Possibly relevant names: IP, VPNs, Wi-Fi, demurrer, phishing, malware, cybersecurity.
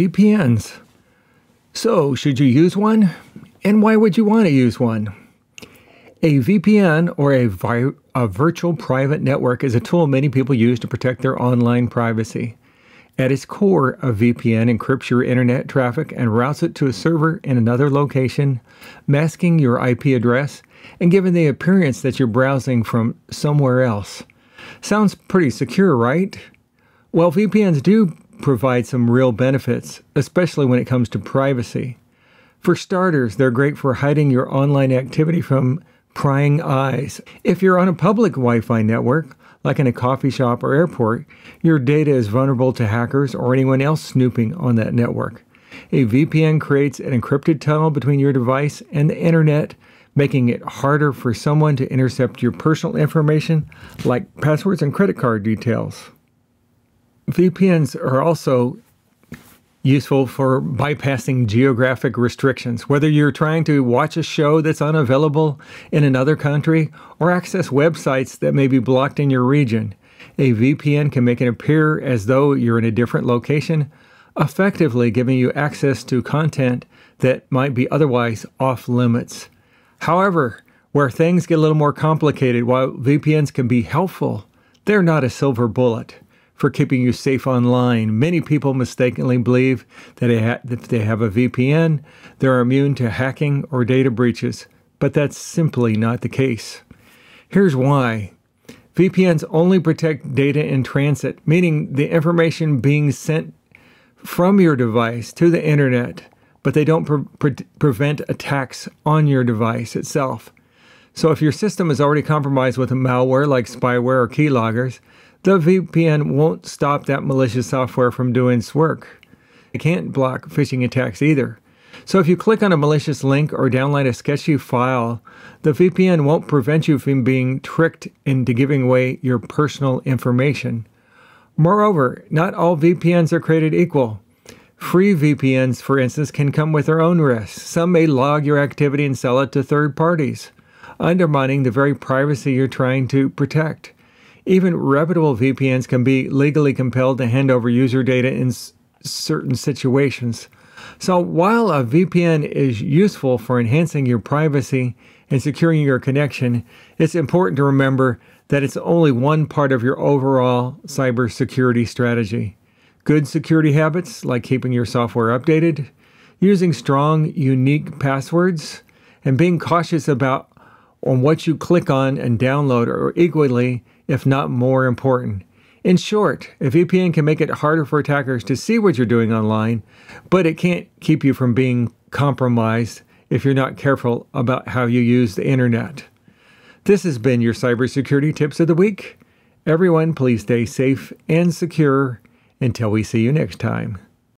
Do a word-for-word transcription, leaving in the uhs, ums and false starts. V P Ns. So, should you use one? And why would you want to use one? A V P N, or a, vi a virtual private network, is a tool many people use to protect their online privacy. At its core, a V P N encrypts your internet traffic and routes it to a server in another location, masking your I P address and giving the appearance that you're browsing from somewhere else. Sounds pretty secure, right? Well, V P Ns do provide some real benefits, especially when it comes to privacy. For starters, they're great for hiding your online activity from prying eyes. If you're on a public Wi-Fi network, like in a coffee shop or airport, your data is vulnerable to hackers or anyone else snooping on that network. A V P N creates an encrypted tunnel between your device and the internet, making it harder for someone to intercept your personal information, like passwords and credit card details. V P Ns are also useful for bypassing geographic restrictions. Whether you're trying to watch a show that's unavailable in another country or access websites that may be blocked in your region, a V P N can make it appear as though you're in a different location, effectively giving you access to content that might be otherwise off limits. However, where things get a little more complicated, while V P Ns can be helpful, they're not a silver bullet for keeping you safe online. Many people mistakenly believe that if they have a V P N, they're immune to hacking or data breaches, but that's simply not the case. Here's why. V P Ns only protect data in transit, meaning the information being sent from your device to the internet, but they don't pre pre prevent attacks on your device itself. So if your system is already compromised with malware like spyware or keyloggers, the V P N won't stop that malicious software from doing its work. It can't block phishing attacks either. So if you click on a malicious link or download a sketchy file, the V P N won't prevent you from being tricked into giving away your personal information. Moreover, not all V P Ns are created equal. Free V P Ns, for instance, can come with their own risks. Some may log your activity and sell it to third parties, undermining the very privacy you're trying to protect. Even reputable V P Ns can be legally compelled to hand over user data in s certain situations. So while a V P N is useful for enhancing your privacy and securing your connection, it's important to remember that it's only one part of your overall cybersecurity strategy. Good security habits, like keeping your software updated, using strong, unique passwords, and being cautious about on what you click on and download, are equally, if not more, important. In short, a V P N can make it harder for attackers to see what you're doing online, but it can't keep you from being compromised if you're not careful about how you use the internet. This has been your Cybersecurity Tips of the Week. Everyone, please stay safe and secure until we see you next time.